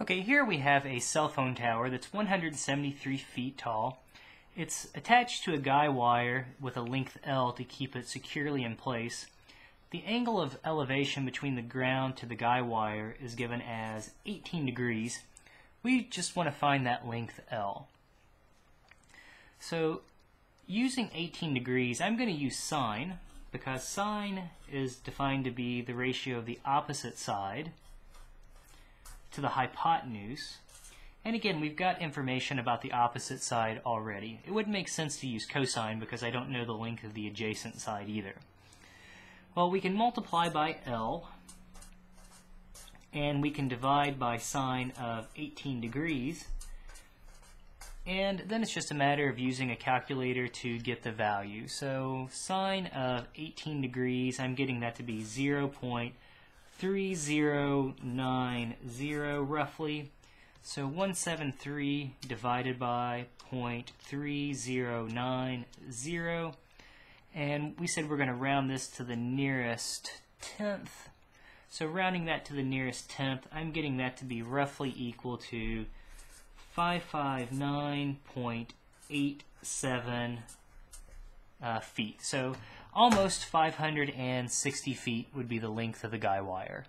Okay, here we have a cell phone tower that's 173 feet tall. It's attached to a guy wire with a length L to keep it securely in place. The angle of elevation between the ground to the guy wire is given as 18 degrees. We just want to find that length L. So using 18 degrees, I'm going to use sine, because sine is defined to be the ratio of the opposite side to the hypotenuse. And again, we've got information about the opposite side already. It wouldn't make sense to use cosine because I don't know the length of the adjacent side either. Well, we can multiply by L, and we can divide by sine of 18 degrees, and then it's just a matter of using a calculator to get the value. So sine of 18 degrees, I'm getting that to be 0.3090 roughly. So 173 divided by 0.3090, and we said we're going to round this to the nearest tenth. So rounding that to the nearest tenth, I'm getting that to be roughly equal to 559.87 feet. So almost 560 feet would be the length of the guy wire.